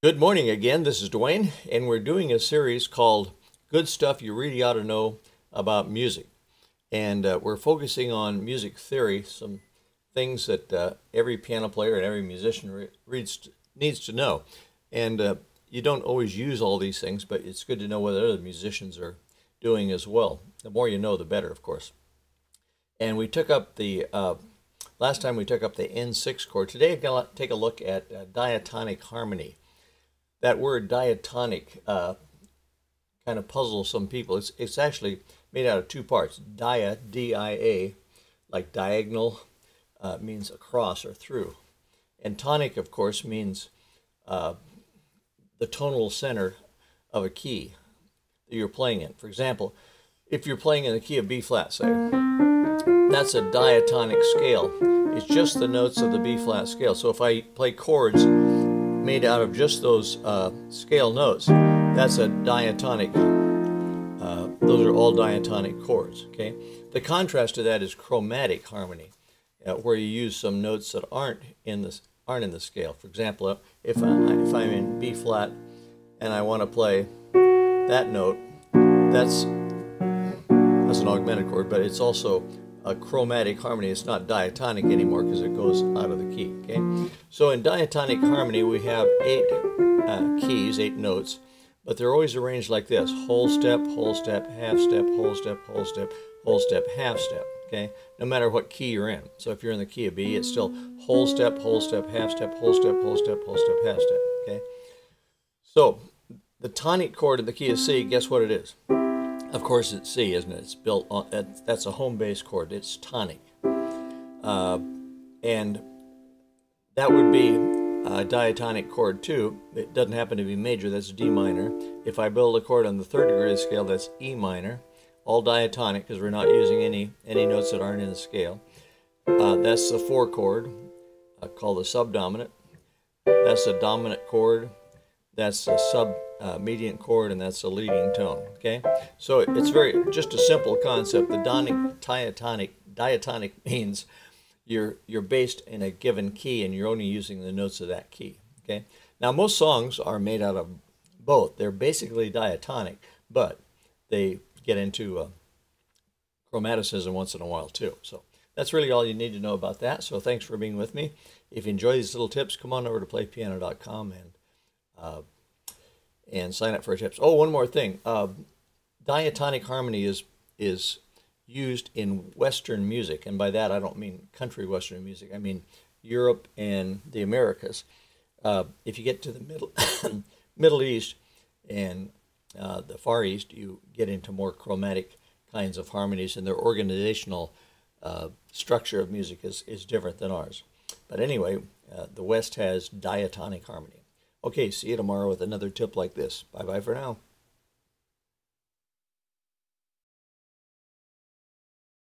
Good morning again, this is Duane, and we're doing a series called Good Stuff You Really Ought to Know About Music. And we're focusing on music theory, some things that every piano player and every musician needs to know. And you don't always use all these things, but it's good to know what other musicians are doing as well. The more you know, the better, of course. And we took up the, last time we took up the N6 chord. Today I'm going to take a look at diatonic harmony. That word diatonic kind of puzzles some people. It's actually made out of two parts. Dia, D-I-A, like diagonal, means across or through. And tonic, of course, means the tonal center of a key that you're playing in. For example, if you're playing in the key of B-flat, say, that's a diatonic scale. It's just the notes of the B-flat scale. So if I play chords made out of just those scale notes, that's a diatonic, those are all diatonic chords, okay? The contrast to that is chromatic harmony, where you use some notes that aren't in the scale. For example, if I'm in B flat and I want to play that note, that's an augmented chord, but it's also a chromatic harmony. It's not diatonic anymore because it goes out of the key, okay? So in diatonic harmony, we have eight notes, but they're always arranged like this: whole step, half step, whole step, whole step, whole step, half step, okay? No matter what key you're in. So if you're in the key of B, it's still whole step, half step, whole step, whole step, whole step, half step, okay? So the tonic chord in the key of C, guess what it is? Of course, it's C, isn't it? It's built on, that's a home bass chord. It's tonic. And that would be a diatonic chord, too. It doesn't happen to be major. That's D minor. If I build a chord on the third degree of the scale, that's E minor. All diatonic, because we're not using any notes that aren't in the scale. That's the four chord, called the subdominant. That's the dominant chord. That's the submediant chord, and that's the leading tone, okay? So it's just a simple concept. The diatonic means you're based in a given key, and you're only using the notes of that key, okay? Now, most songs are made out of both. They're basically diatonic, but they get into chromaticism once in a while, too. So that's really all you need to know about that. So thanks for being with me. If you enjoy these little tips, come on over to playpiano.com and sign up for tips. Oh, one more thing. Diatonic harmony is used in Western music, and by that I don't mean country Western music. I mean Europe and the Americas. If you get to the Middle East and the Far East, you get into more chromatic kinds of harmonies, and their organizational structure of music is different than ours. But anyway, the West has diatonic harmony. Okay, see you tomorrow with another tip like this. Bye-bye for now.